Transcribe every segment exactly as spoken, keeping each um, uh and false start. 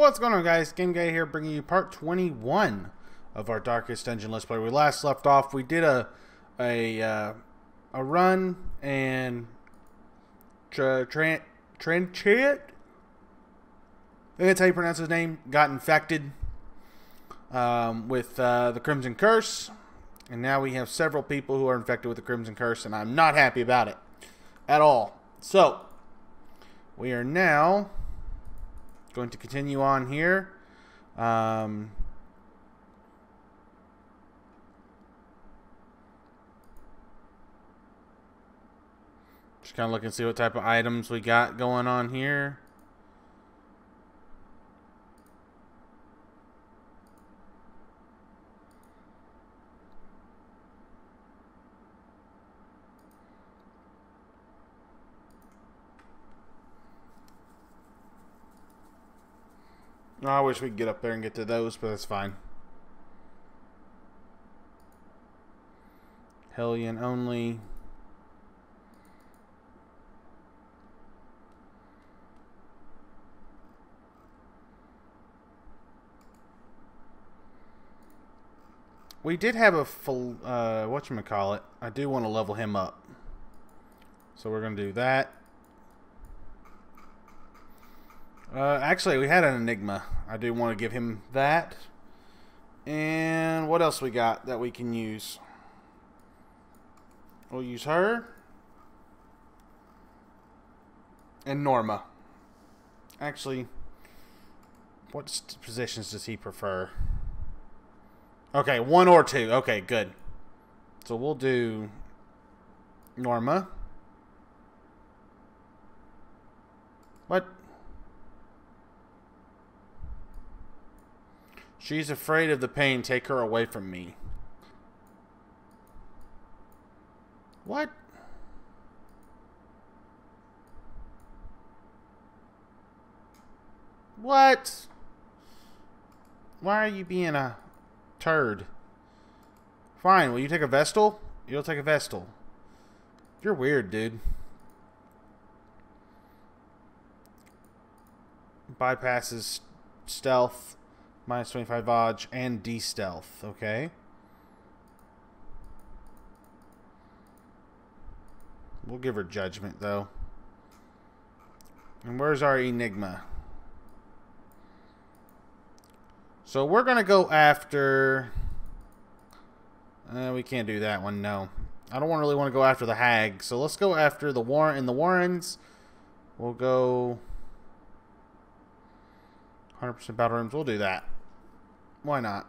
What's going on, guys? Game Guy here, bringing you part twenty-one of our Darkest Dungeon Let's Play. We last left off. We did a a uh, a run and tra tra Tranchet. That's how you pronounce his name. Got infected um, with uh, the Crimson Curse, and now we have several people who are infected with the Crimson Curse, and I'm not happy about it at all. So we are now going to continue on here. Um, just kind of look and see what type of items we got going on here. No, I wish we could get up there and get to those, but that's fine. Hellion only. We did have a full, uh, whatchamacallit. I do want to level him up. So we're going to do that. Uh, actually, we had an Enigma. I do want to give him that. And what else we got that we can use? We'll use her. And Norma. Actually, what positions does he prefer? Okay, one or two. Okay, good. So we'll do Norma. What? She's afraid of the pain. Take her away from me. What? What? Why are you being a turd? Fine. Will you take a Vestal? You'll take a Vestal. You're weird, dude. Bypasses stealth. Minus twenty-five dodge and de-stealth. Okay. We'll give her judgment, though. And where's our Enigma? So we're going to go after... Uh, we can't do that one, no. I don't really want to go after the hag. So let's go after the Warren and the Warrens. We'll go... one hundred percent battle rooms. We'll do that. Why not?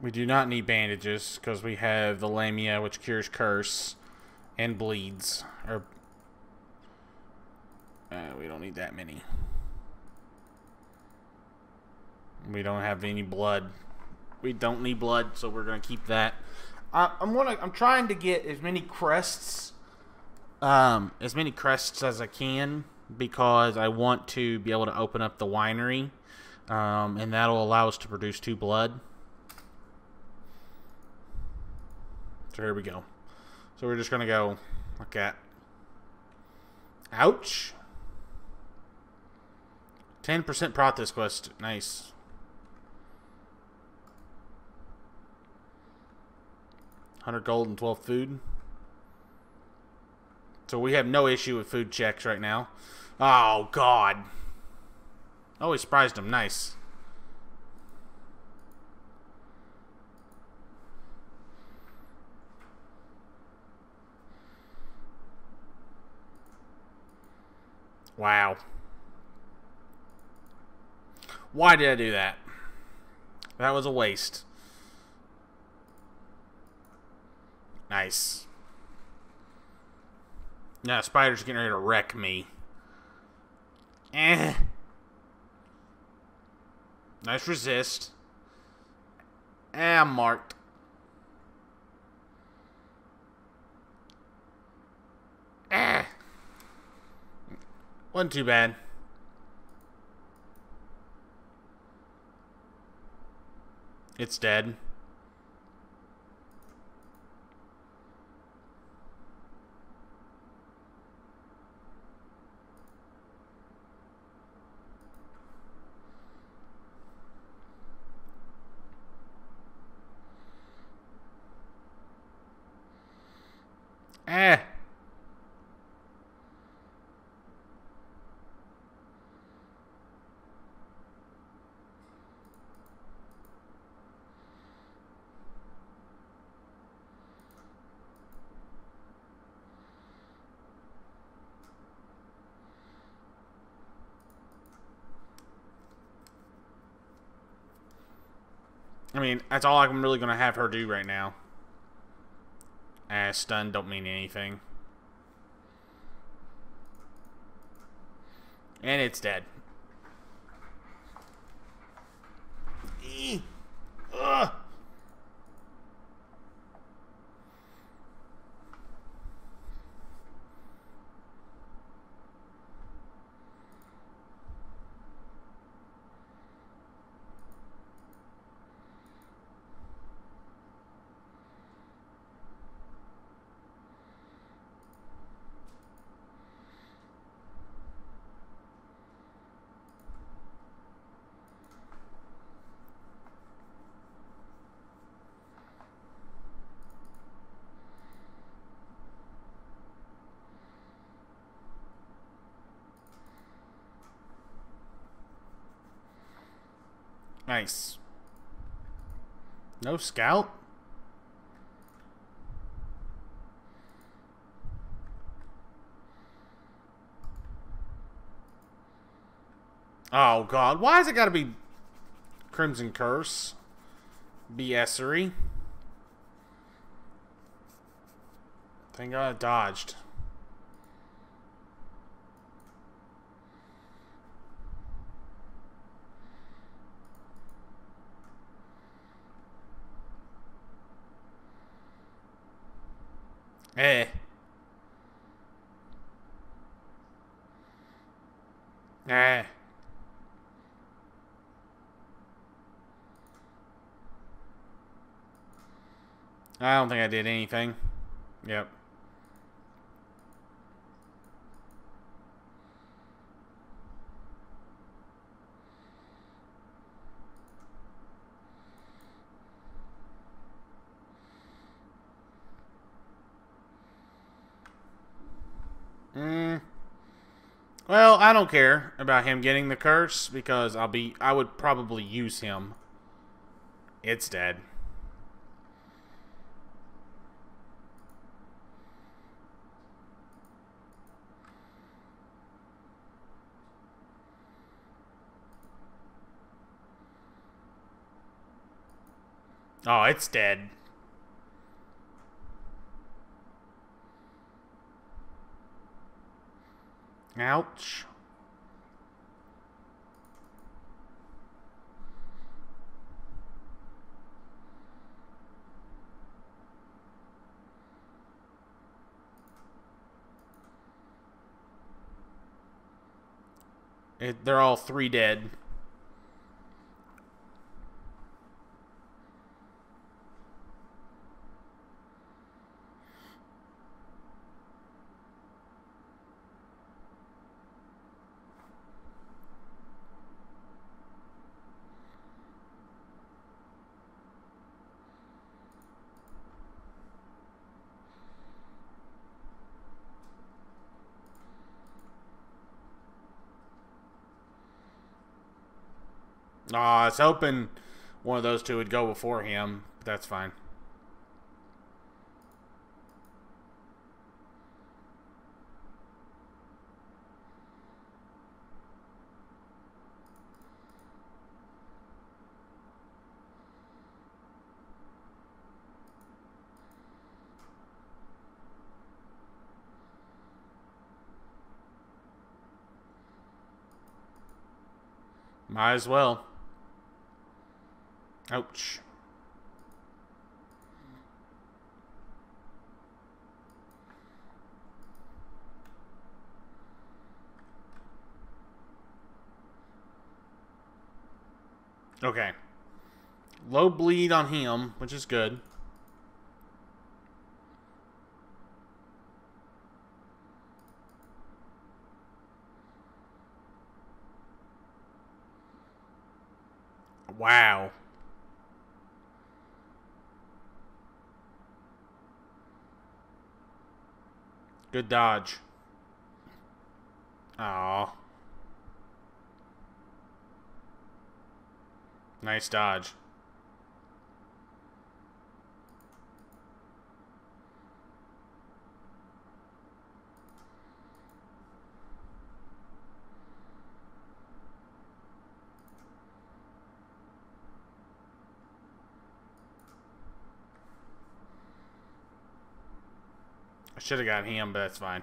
We do not need bandages because we have the Lamia, which cures curse and bleeds. Or uh, we don't need that many. We don't have any blood. We don't need blood, so we're gonna keep that. I, I'm gonna. I'm trying to get as many crests, um, as many crests as I can, because I want to be able to open up the winery, um, and that'll allow us to produce two blood. So here we go. So we're just gonna go like that. Ouch. Ten percent prot this quest. Nice. one hundred gold and twelve food. So we have no issue with food checks right now. Oh, God. Oh, he surprised him. Nice. Wow. Why did I do that? That was a waste. Nice. Now spider's getting ready to wreck me. Eh. Nice resist. Eh, I'm marked. Eh. Wasn't too bad. It's dead. Eh. I mean, that's all I'm really going to have her do right now. Ah, stun don't mean anything. And it's dead. Eee. Ugh. Nice. No scout? Oh god, why has it gotta be Crimson Curse? BSery. Thank god I dodged. Eh. Eh. I don't think I did anything. Yep. Mm. Well, I don't care about him getting the curse because I'll be I would probably use him. It's dead. Oh, it's dead. Ouch. It, they're all three dead. Oh, I was hoping one of those two would go before him. That's fine. Might as well. Ouch. Okay. Low bleed on him, which is good. Wow. Good dodge. Aw. Nice dodge. I should have got him, but that's fine.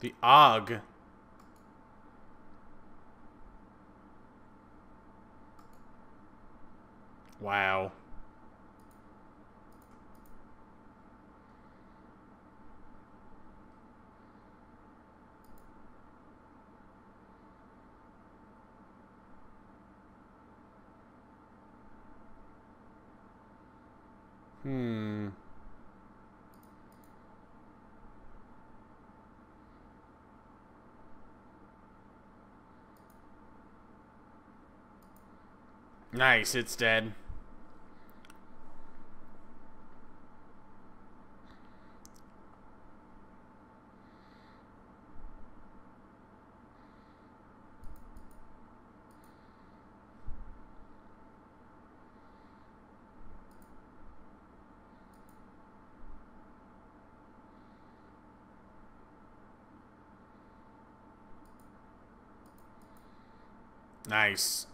The Og. Wow. Hmm. Nice, it's dead. Nice.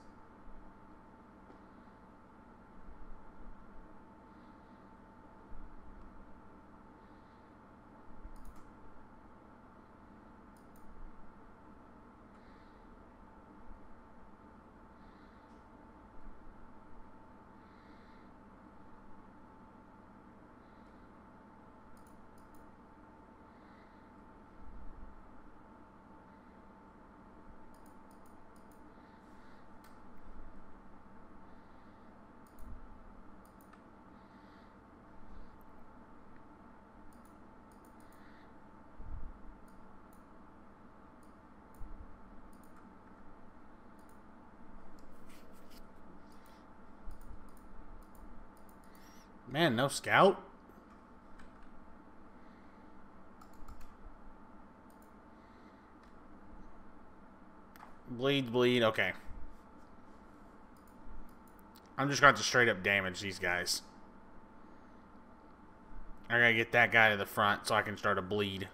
Man, no scout? Bleed, bleed, okay. I'm just going to straight up damage these guys. I gotta get that guy to the front so I can start a bleed.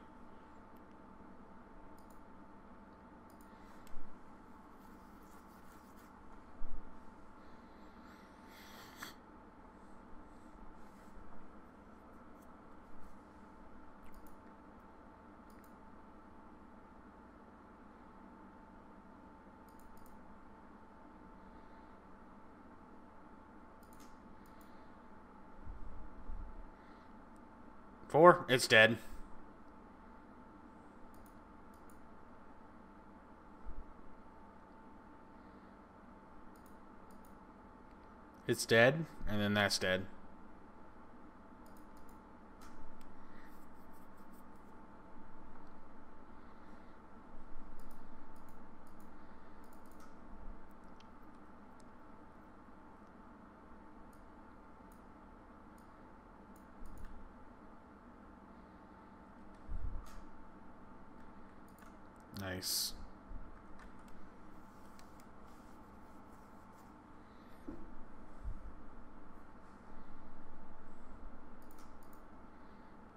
Four, it's dead. It's dead, and then that's dead. Nice.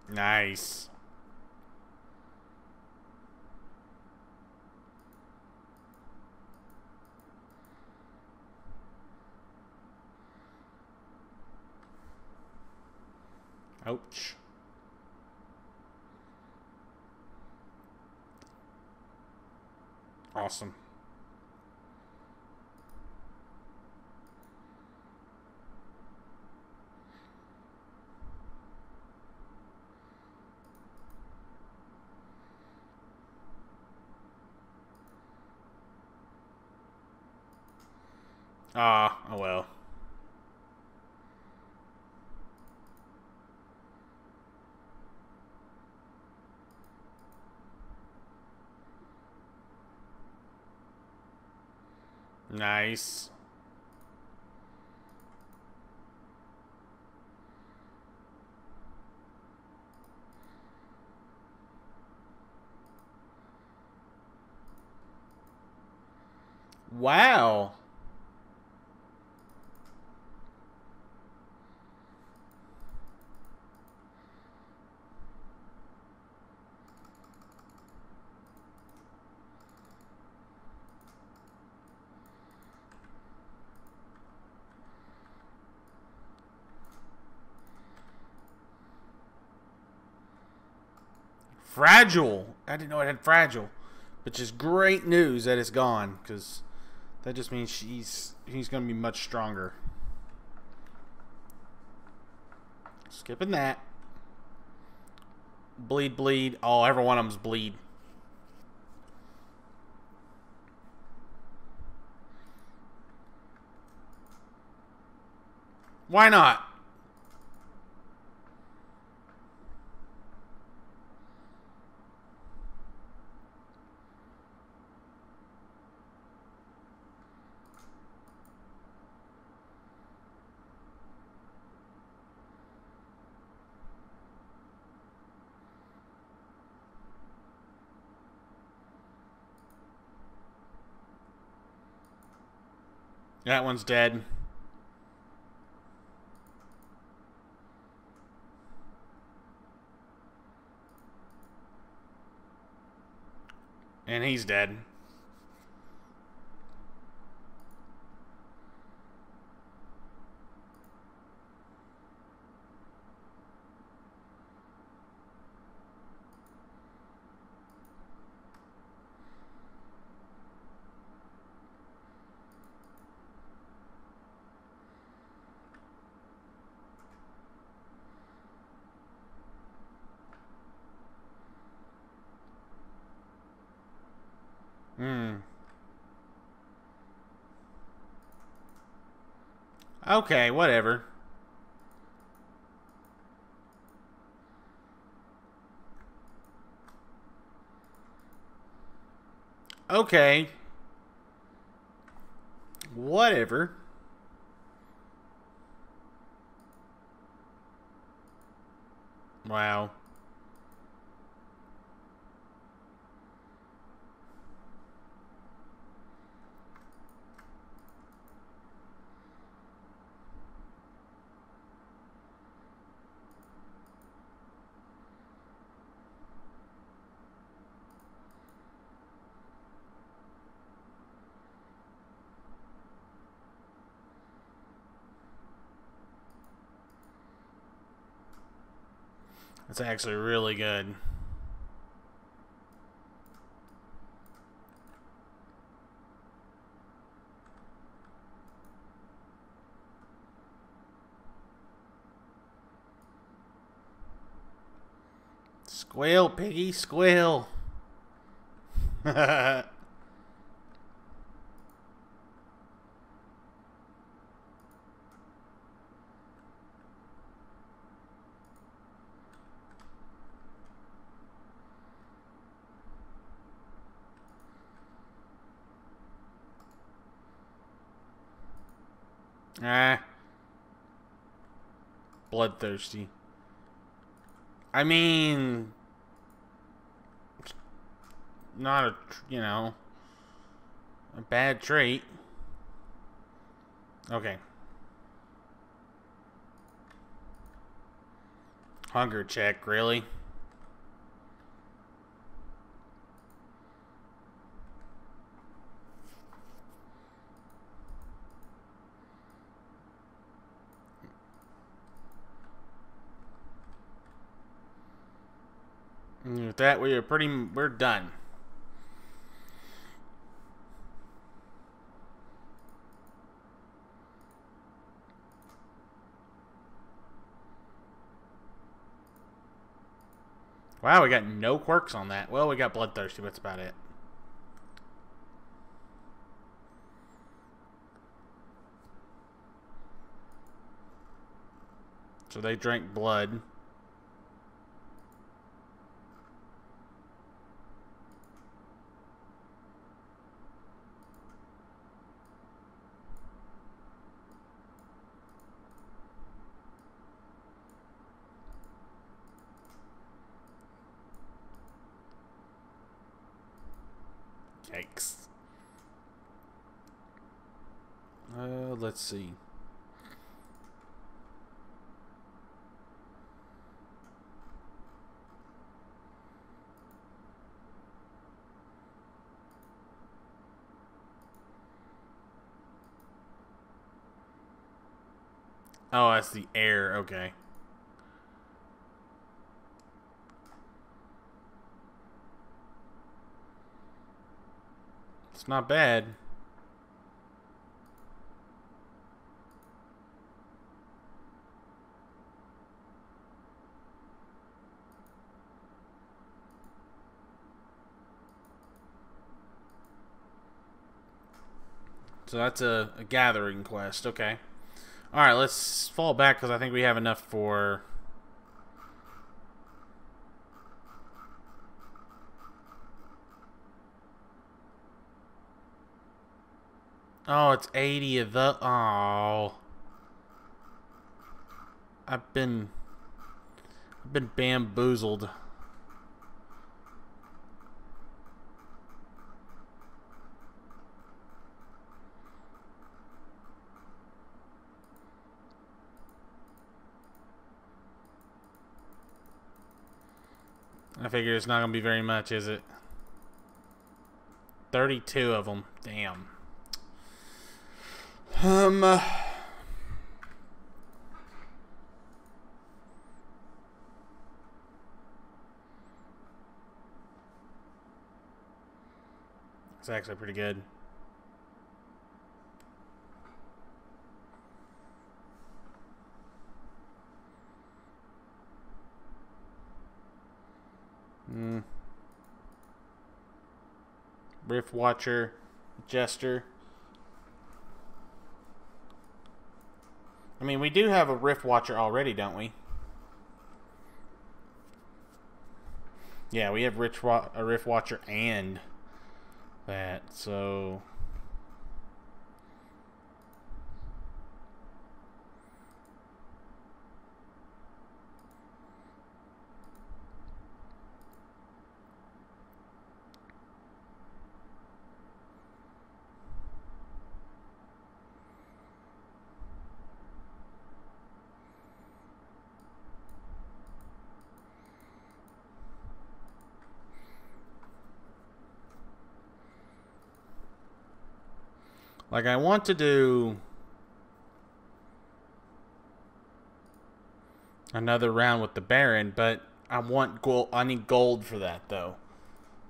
Nice. Ouch. Awesome. Ah, oh well. Nice. Wow. Fragile. I didn't know it had fragile, which is great news that it's gone, because that just means she's he's gonna be much stronger. Skipping that. Bleed, bleed. Oh, every one of them's bleed. Why not? That one's dead. And he's dead. Okay, whatever. Okay. Whatever. Wow. It's actually really good. Squeal, piggy, squeal. Ah. Bloodthirsty. I mean, not a, you know, a bad trait. Okay. Hunger check, really? With that, we are pretty, we're done. Wow, we got no quirks on that. Well, we got bloodthirsty, but that's about it. So they drank blood. Yikes. Uh, let's see. Oh, that's the air. Okay. It's not bad. So that's a, a gathering quest. Okay. All right, let's fall back because I think we have enough for... Oh, it's eighty of the... Oh. I've been... I've been bamboozled. I figure it's not going to be very much, is it? thirty-two of them. Damn. Um... Uh... It's actually pretty good. Hmm. Rift Watcher, Jester. I mean, we do have a Rift Watcher already, don't we? Yeah, we have Rift Wa- a Rift Watcher and that, so... Like, I want to do another round with the Baron, but I want gold. I need gold for that, though.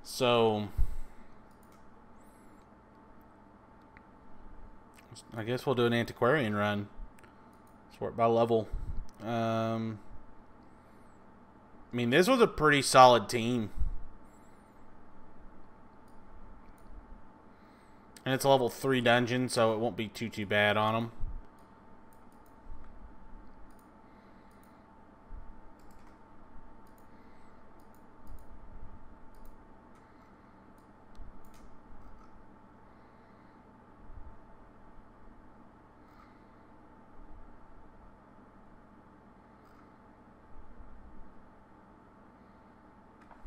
So I guess we'll do an Antiquarian run. Sort by level. Um, I mean, this was a pretty solid team. And it's a level three dungeon, so it won't be too, too bad on them.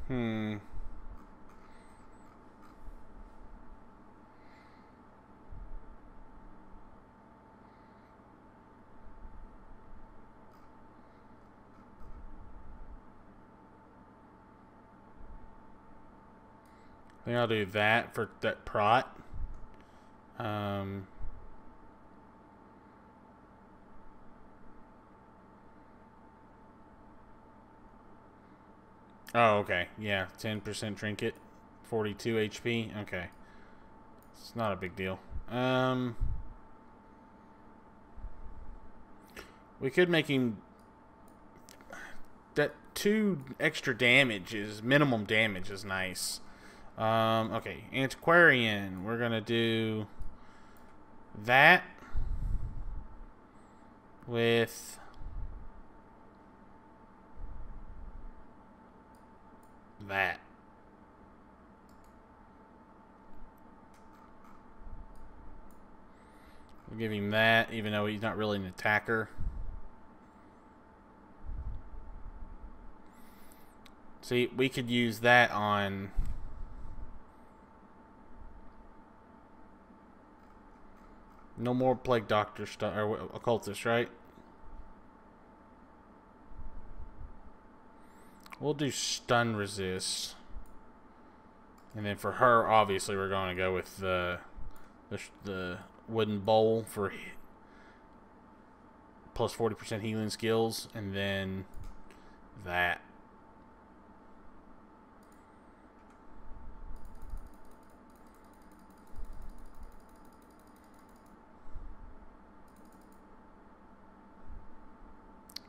Hmm. I think I'll do that for that prot. Um, oh, okay. Yeah, ten percent trinket, forty-two H P. Okay. It's not a big deal. Um, we could make him... That two extra damage is... Minimum damage is nice. Um, okay, Antiquarian. We're gonna do that with that. We'll give him that, even though he's not really an attacker. See, we could use that on... No more Plague Doctor stuff, or Occultist, right? We'll do stun resist. And then for her, obviously, we're going to go with the, the, the Wooden Bowl for plus forty percent healing skills. And then that.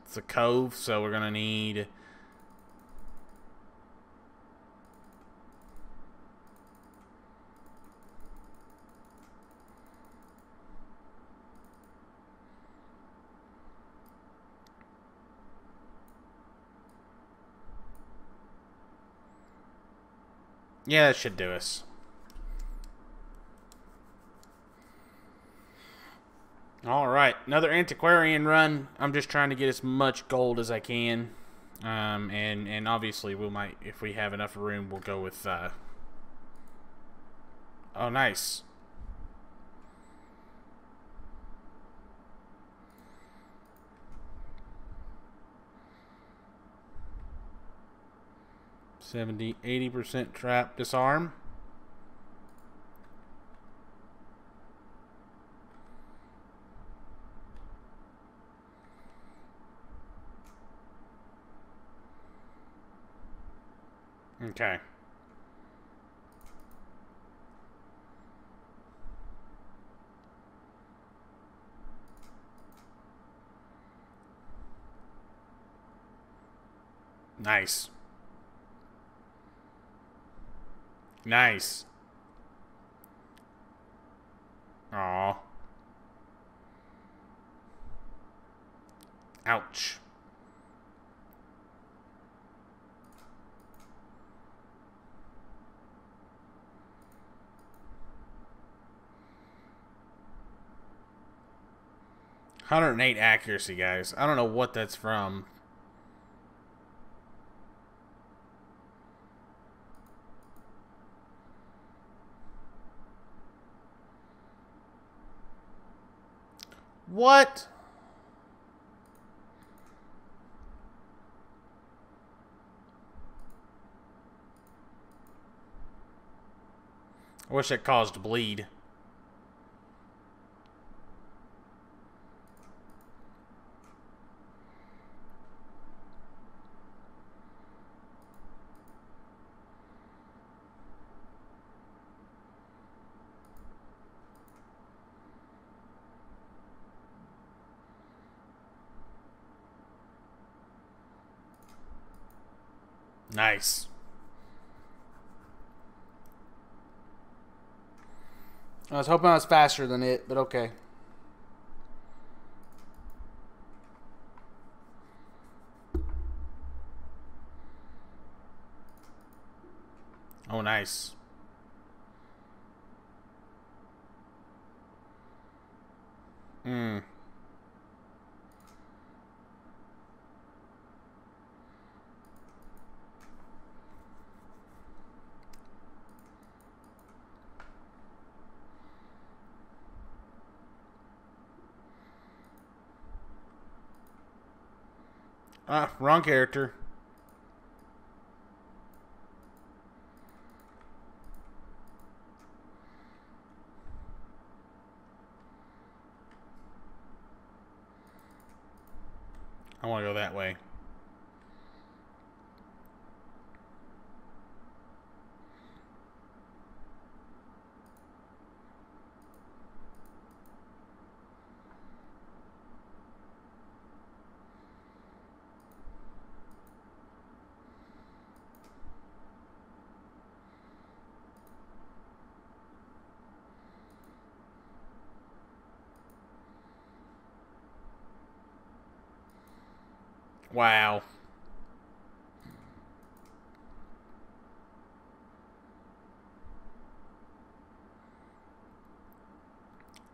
It's a cove, so we're going to need... Yeah, that should do us. Alright, another Antiquarian run. I'm just trying to get as much gold as I can. Um, and, and obviously, we might, if we have enough room, we'll go with... Uh... Oh, nice. seventy, eighty percent trap disarm. Okay. Nice. Nice. Aww. Ouch. one hundred eight accuracy, guys. I don't know what that's from. What? I wish that caused bleed. Nice. I was hoping I was faster than it, but okay. Oh, nice. Hmm. Ah, wrong character. I want to go that way. Wow.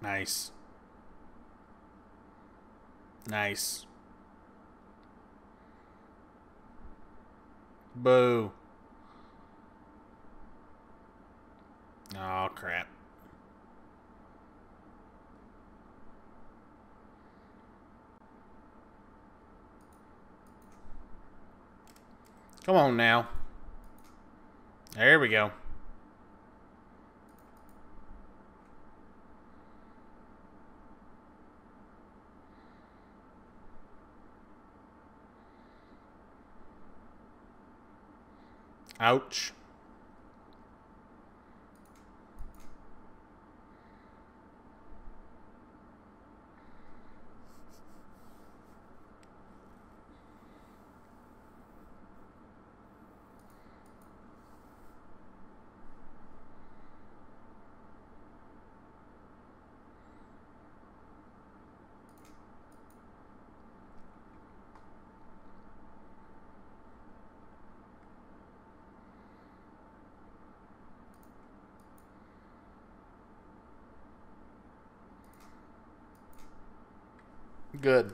Nice. Nice. Boo. Oh, crap. Come on now. There we go. Ouch. Good.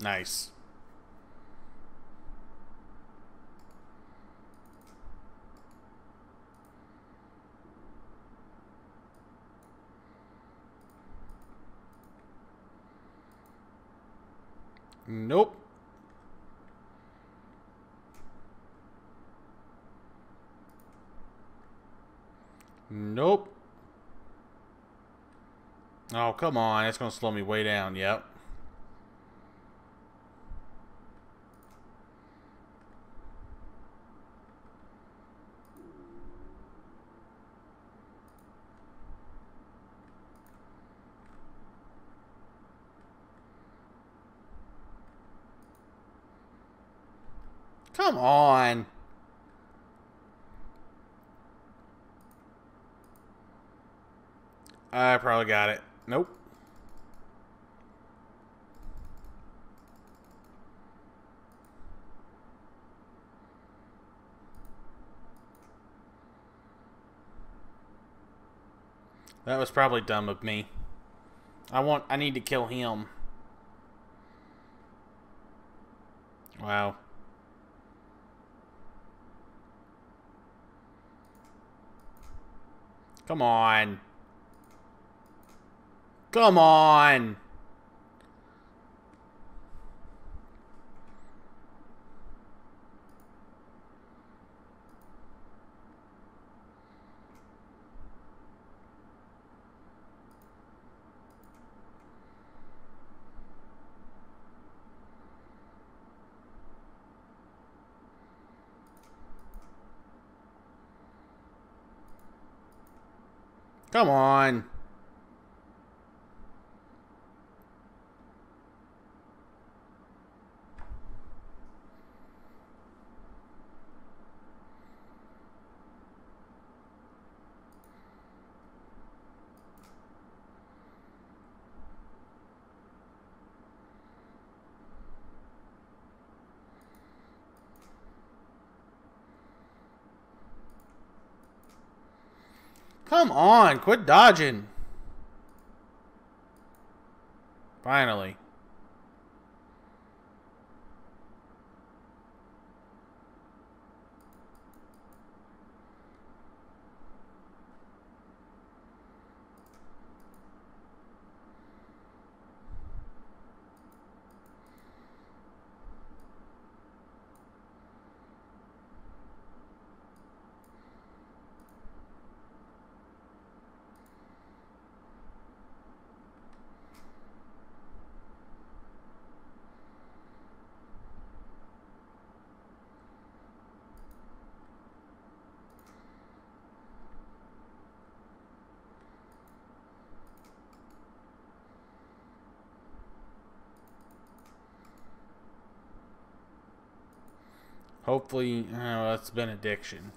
Nice. Nope. Nope. Oh, come on. It's going to slow me way down. Yep. Come on. I probably got it. Nope. That was probably dumb of me. I want I need to kill him. Wow. Come on. Come on. Come on. Come on, quit dodging. Finally. Hopefully, oh, that's benediction.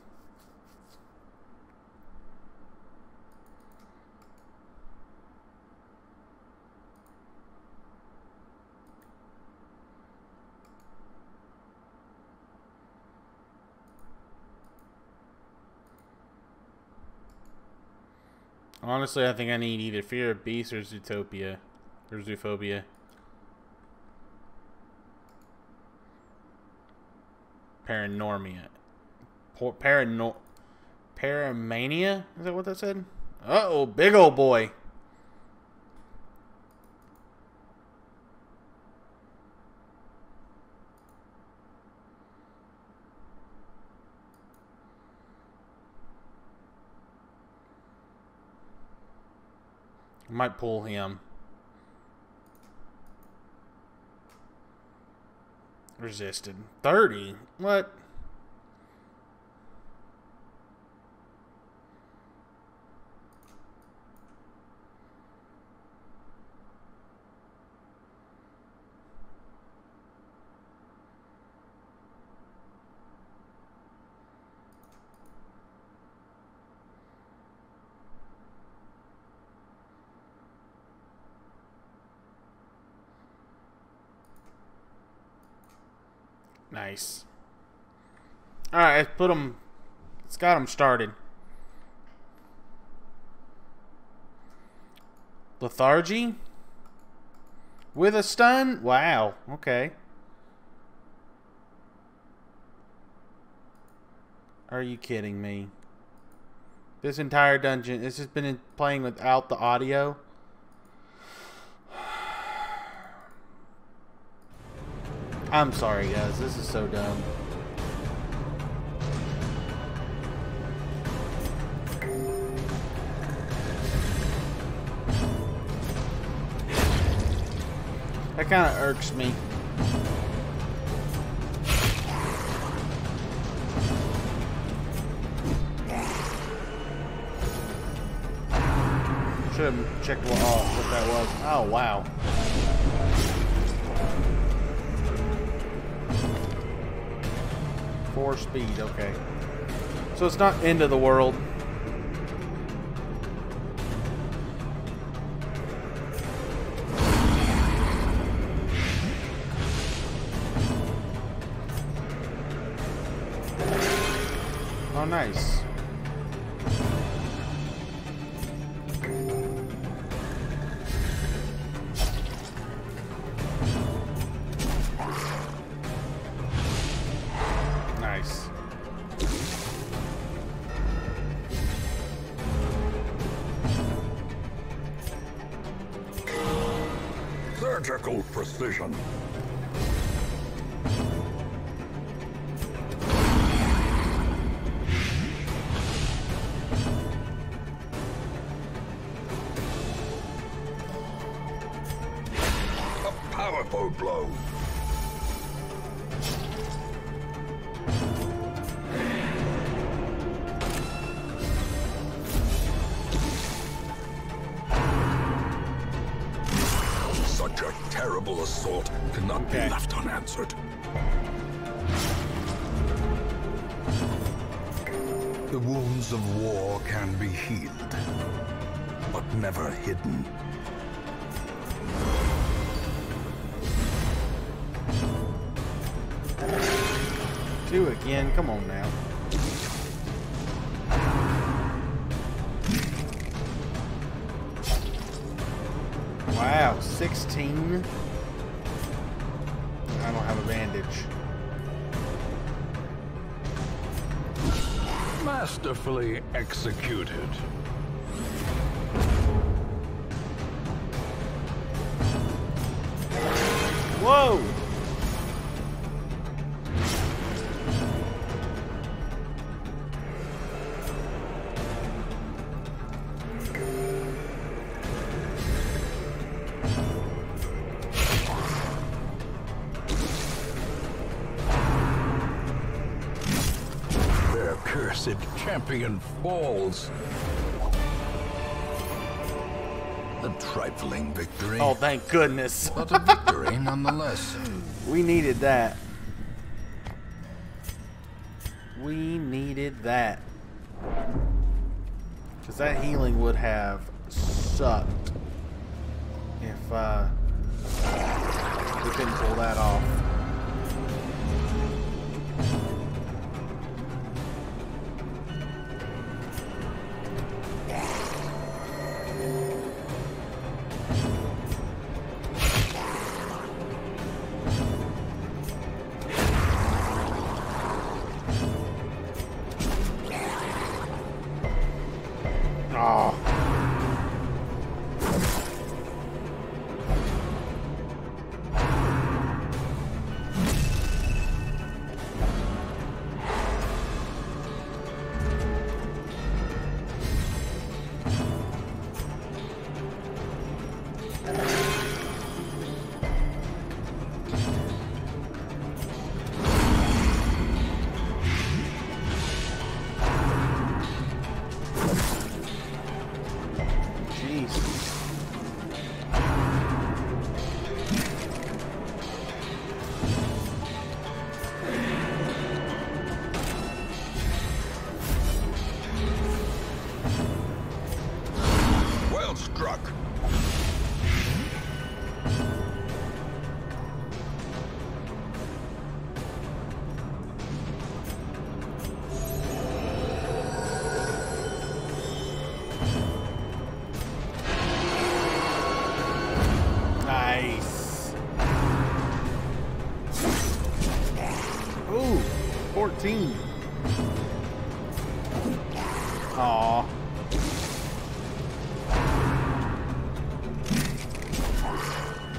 Honestly, I think I need either Fear of Beasts or Zootopia. Or Zoophobia. Paranormia. Parano Paramania? Is that what that said? Uh-oh, big old boy. I might pull him. Resisted. thirty? What? Nice. Alright, let's put them. It's got them started. Lethargy? With a stun? Wow, okay. Are you kidding me? This entire dungeon, it's just been playing without the audio. I'm sorry guys, this is so dumb. That kind of irks me. Should have checked what, oh, what that was. Oh wow. Four speed, okay. So it's not end of the world. Oh, nice. Surgical precision. A powerful blow. Assault could not okay. be left unanswered. The wounds of war can be healed, but never hidden. Two again, come on now. Wow, sixteen. I don't have a bandage. Masterfully executed. Whoa! Cursed champion falls. A trifling victory. Oh, thank goodness. But a victory nonetheless. We needed that. We needed that. Because that healing would have sucked if uh, we couldn't pull that off. fourteen. Aww.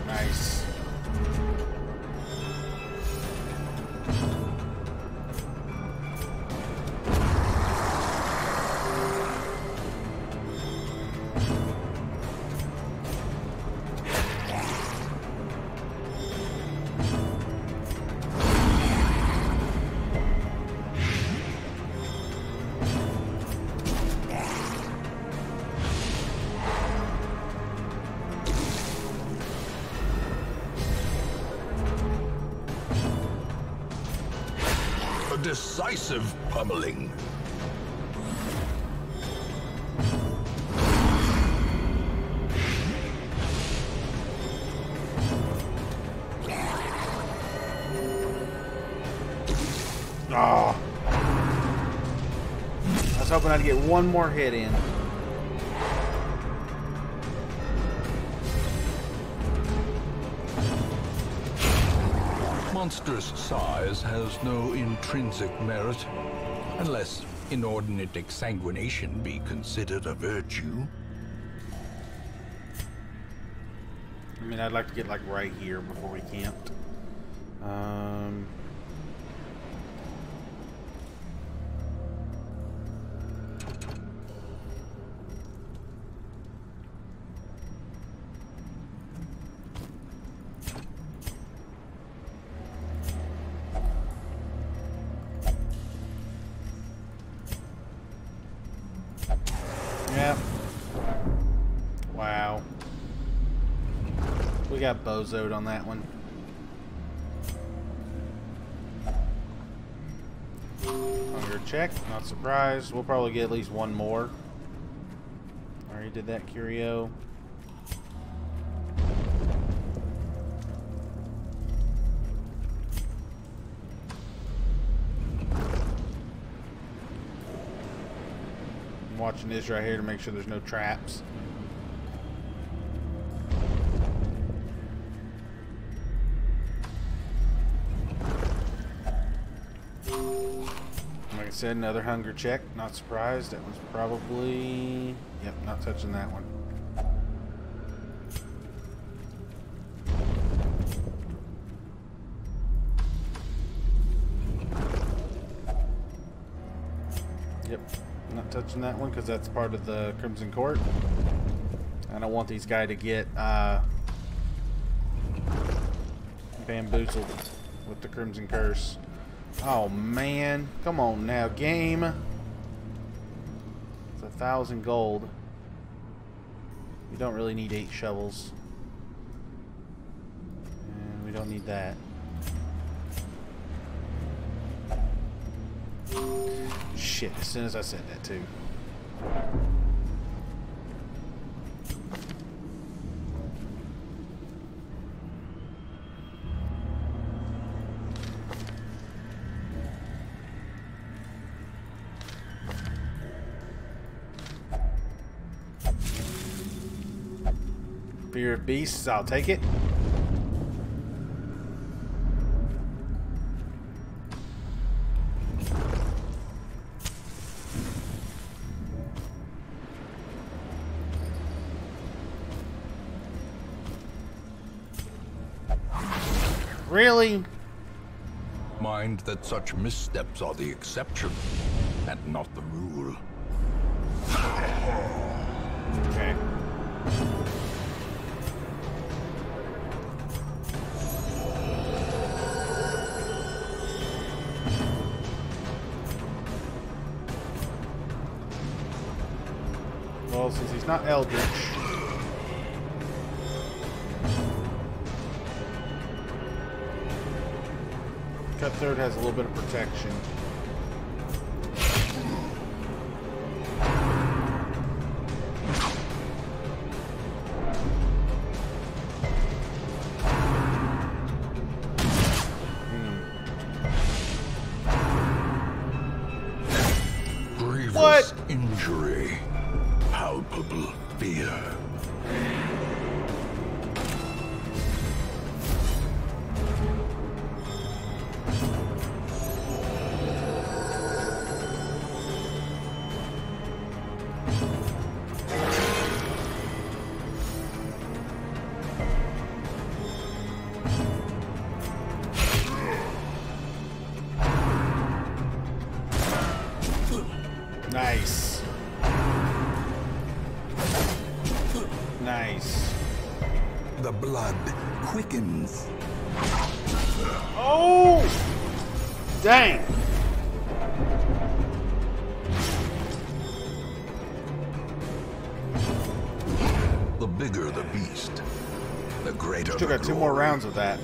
Nice. Decisive pummeling. Oh. I was hoping I'd get one more hit in. Monstrous size has no intrinsic merit, unless inordinate exsanguination be considered a virtue. I mean, I'd like to get like right here before we camped. Um... We got bozoed on that one. Hunger check, not surprised. We'll probably get at least one more. Already did that, Curio. I'm watching this right here to make sure there's no traps. Said another hunger check, not surprised. That was probably, yep, not touching that one. Yep, not touching that one because that's part of the Crimson Court. I don't want these guys to get uh, bamboozled with the Crimson Curse. Oh man, come on now, game. It's a thousand gold. We don't really need eight shovels. And we don't need that. Shit, as soon as I said that too. Fear of beasts, I'll take it. Really? Mind that such missteps are the exception and not the rule. Okay. Well, since he's not Eldritch. Cutthroat has a little bit of protection. Hmm. Grievous what? Injury. Palpable fear. Nice. Nice. The blood quickens. Oh! Dang. The bigger the beast, the greater. Still got two more rounds of that.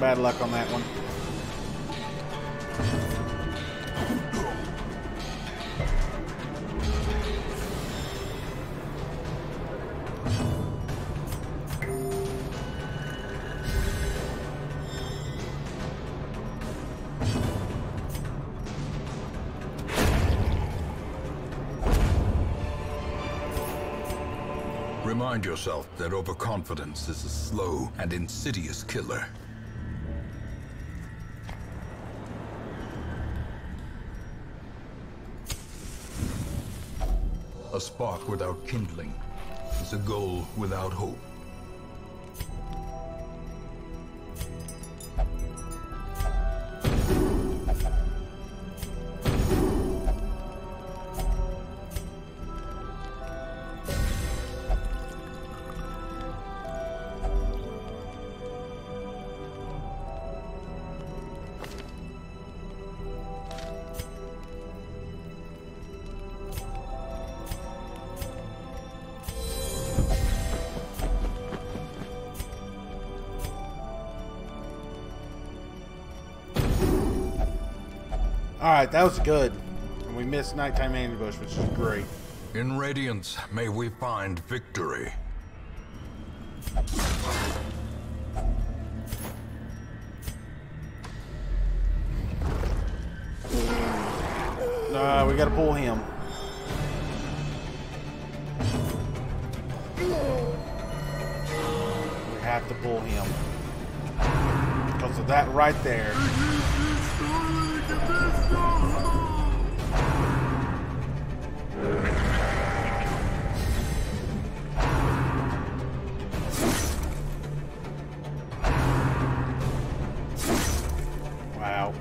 Bad luck on that one. Remind yourself that overconfidence is a slow and insidious killer. A spark without kindling is a goal without hope. Alright, that was good. And we missed Nighttime Ambush, which is great. In Radiance, may we find victory. Nah, uh, we gotta pull him. We have to pull him. Because of that right there. Wow.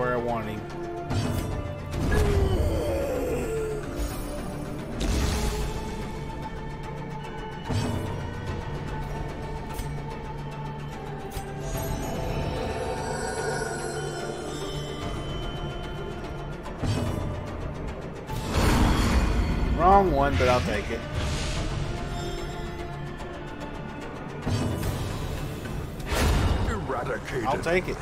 where I wanted him. Wrong one, but I'll take it. Eradicated. I'll take it.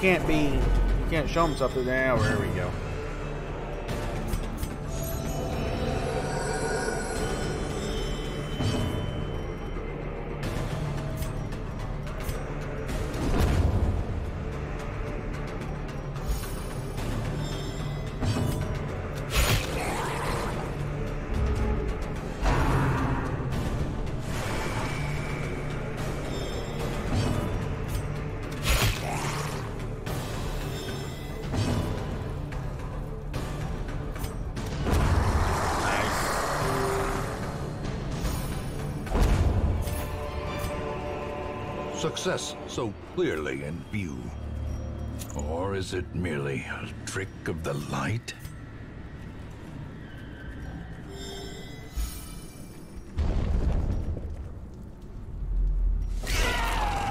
Can't be, you can't show them something there. There we go. Success so clearly in view. Or is it merely a trick of the light?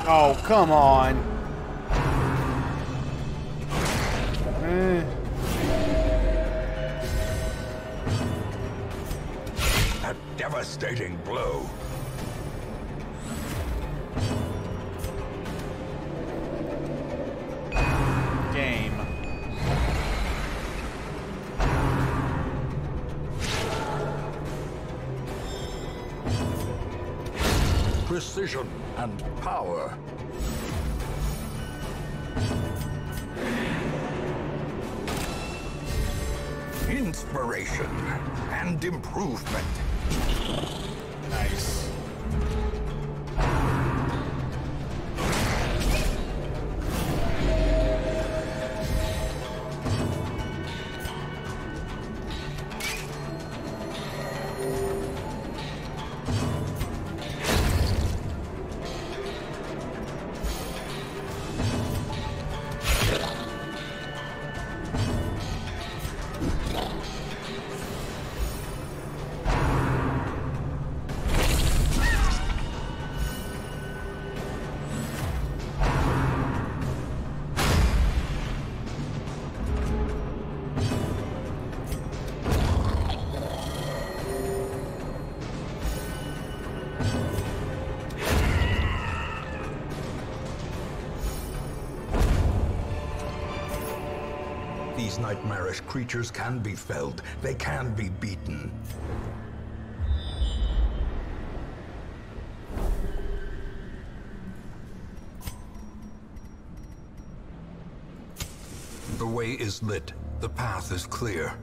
Oh, come on. Eh. A devastating blow. Precision and power. Inspiration and improvement. Nice. These nightmarish creatures can be felled. They can be beaten. The way is lit. The path is clear.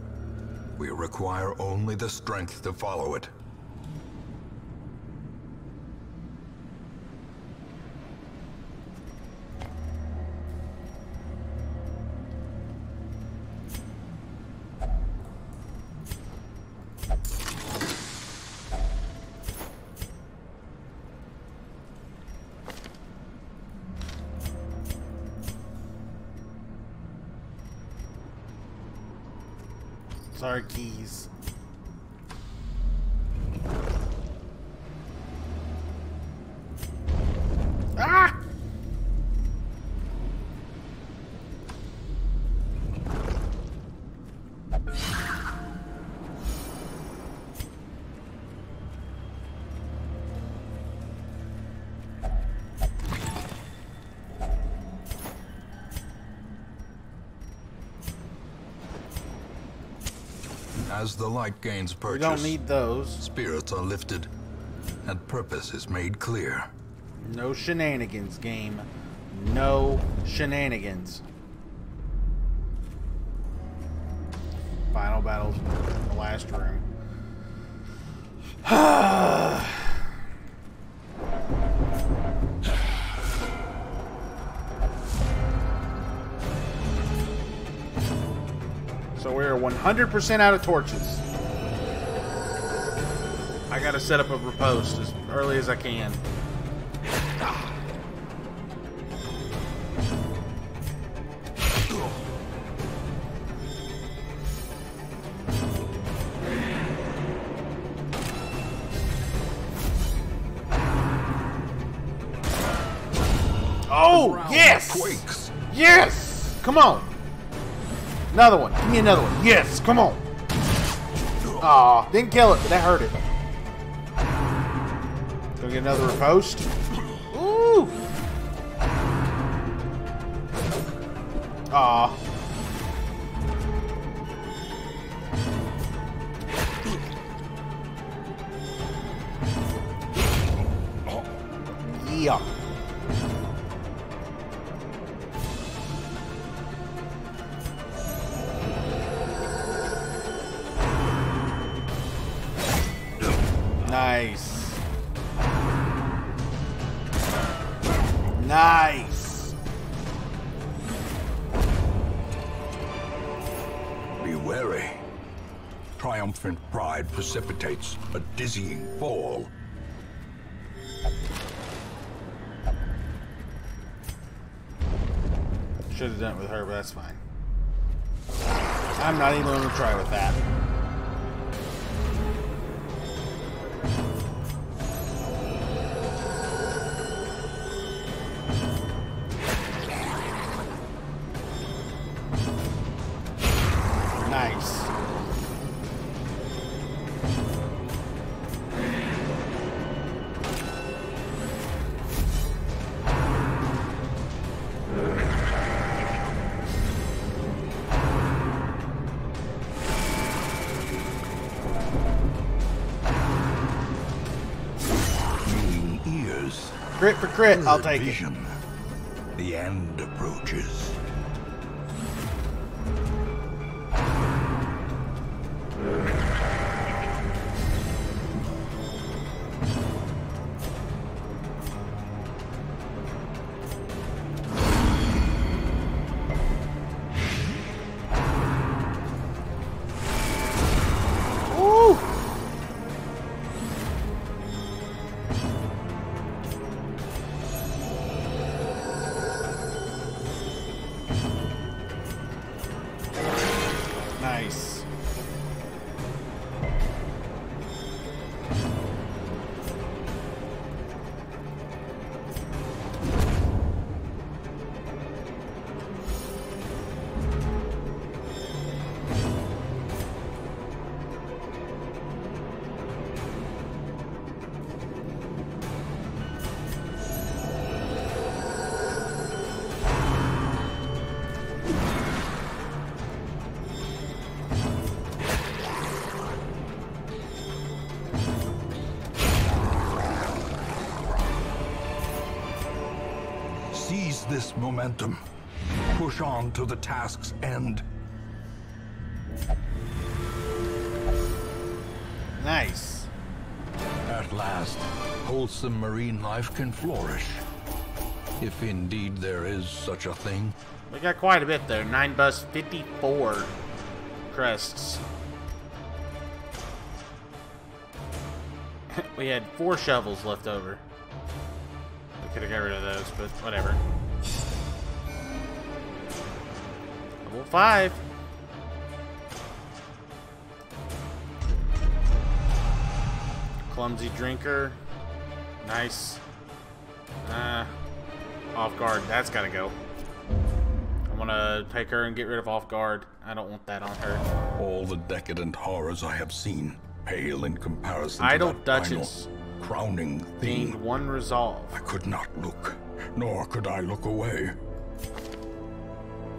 We require only the strength to follow it. Our keys. Ah! As the light gains purchase, we don't need those. Spirits are lifted, and purpose is made clear. No shenanigans, game. No shenanigans. Final battles in the last room. So we are one hundred percent out of torches. I gotta set up a riposte as early as I can. Oh, yes! Quakes. Yes! Come on! Another one. Give me another one. Yes! Come on! Aw, didn't kill it, but that hurt it. Go get another riposte. Ooh! Aw. Yeah. Nice. Nice. Be wary. Triumphant pride precipitates a dizzying fall. Should have done it with her, but that's fine. I'm not even going to try with that. Crit for crit, I'll take it. The end approaches. Seize this momentum. Push on to the task's end. Nice. At last, wholesome marine life can flourish. If indeed there is such a thing. We got quite a bit there. Nine bus, fifty-four crests. We had four shovels left over. Could have got rid of those, but whatever. Level five. Clumsy drinker. Nice. Uh, off guard. That's gotta go. I'm gonna take her and get rid of off guard. I don't want that on her. All the decadent horrors I have seen pale in comparison. Idle Duchess. Crowning theme. Being one resolve. I could not look, nor could I look away.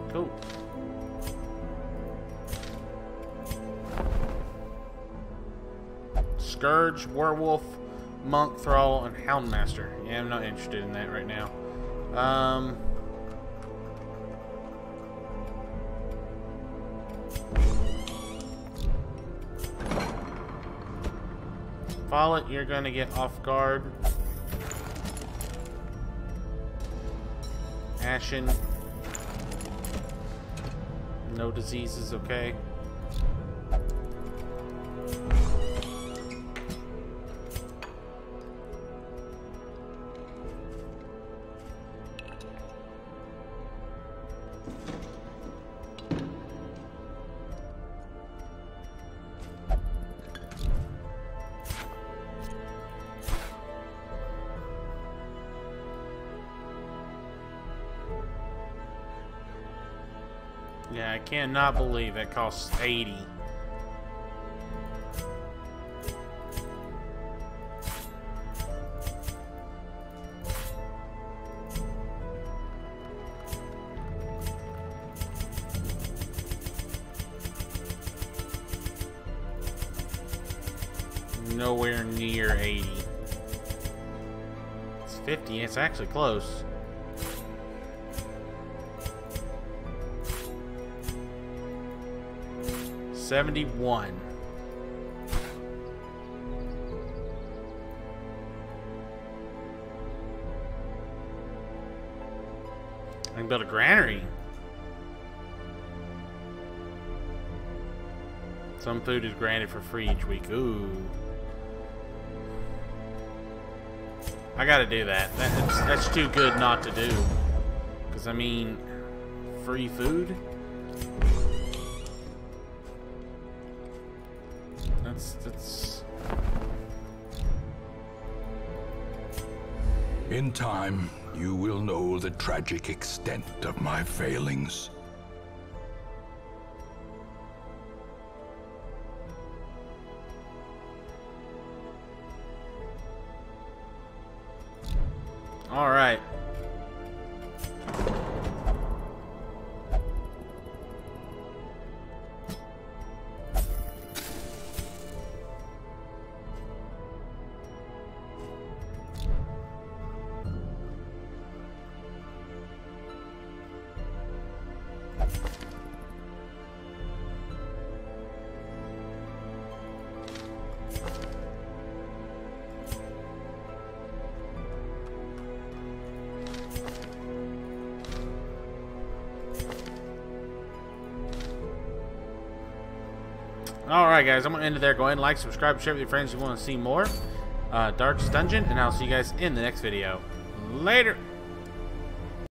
Cool. Scourge, werewolf, monk, thrall, and houndmaster. Yeah, I'm not interested in that right now. Um... Follet, you're gonna get off guard. Ashen. No diseases, okay. Yeah, I cannot believe it costs eighty. Nowhere near eighty. It's fifty, it's actually close. seventy-one. I can build a granary. Some food is granted for free each week. Ooh. I gotta do that. That's, that's too good not to do. Because, I mean, free food? That's... In time, you will know the tragic extent of my failings. All right. Alright guys, I'm going to end it there. Go ahead and like, subscribe, share with your friends if you want to see more. Uh, Darkest Dungeon, and I'll see you guys in the next video. Later!